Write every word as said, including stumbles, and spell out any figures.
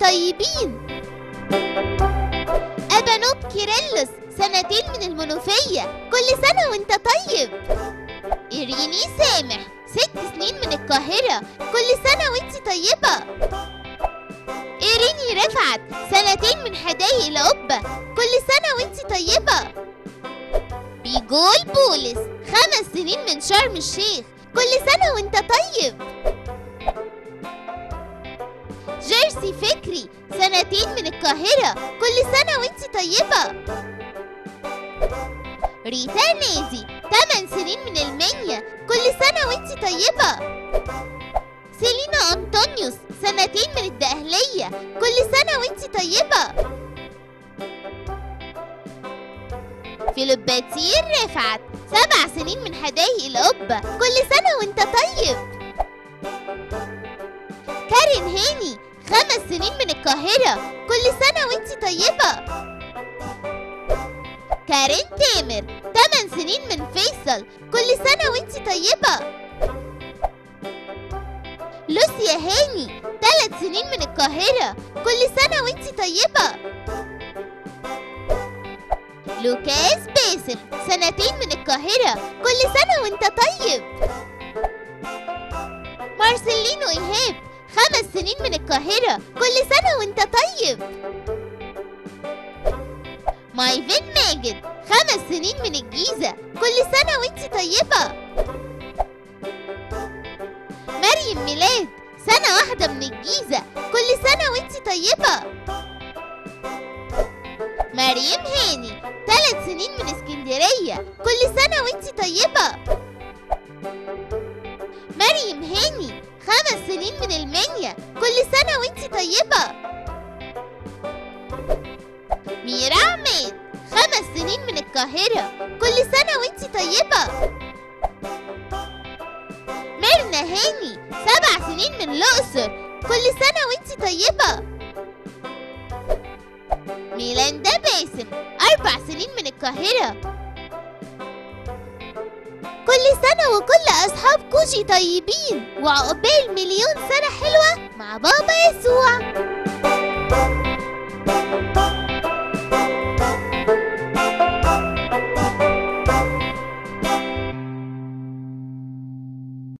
طيبين. أبنوب كيرلوس سنتين من المنوفية، كل سنة وانت طيب. إيريني سامح ست سنين من القاهرة، كل سنة وانت طيبة. إيريني رفعت سنتين من حدائق القبة، كل سنة وانت طيبة. بيجول بولس خمس سنين من شرم الشيخ، كل سنة وانت طيب. جريسي فكري سنتين من القاهرة، كل سنة وانت طيبة. ريتا نيزي ثمان سنين من المنيا، كل سنة وانت طيبة. سيلينا انطونيوس سنتين من الدقهلية، كل سنة وانت طيبة. فيلوباتير رفعت سبع سنين من حدائق القبة، كل سنة وانت طيب. كارين هاني خمس سنين من القاهرة، كل سنة وانتي طيبة. كارين تامر ثمان سنين من فيصل، كل سنة وانتي طيبة. لوسيا هاني ثلاث سنين من القاهرة، كل سنة وانتي طيبة. لوكاس باسم سنتين من القاهرة، كل سنة وانت طيب. مارسيلينو إيهاب خمس سنين من القاهرة، كل سنة وانت طيب. مايفين ماجد خمس سنين من الجيزة، كل سنة وانت طيبة. مريم ميلاد سنة واحدة من الجيزة، كل سنة وانت طيبة. مريم هاني ثلاث سنين من اسكندرية، كل سنة وانت طيبة. مريم هاني خمس سنين من المنيا، كل سنة وانتي طيبة. ميران ميد خمس سنين من القاهرة، كل سنة وانتي طيبة. ميرنا هاني سبع سنين من الأقصر، كل سنة وانتي طيبة. ميلاندا باسم أربع سنين من القاهرة، كل سنة وكل أصحاب كوجي طيبين، وعقبال مليون سنة حلوة مع بابا يسوع.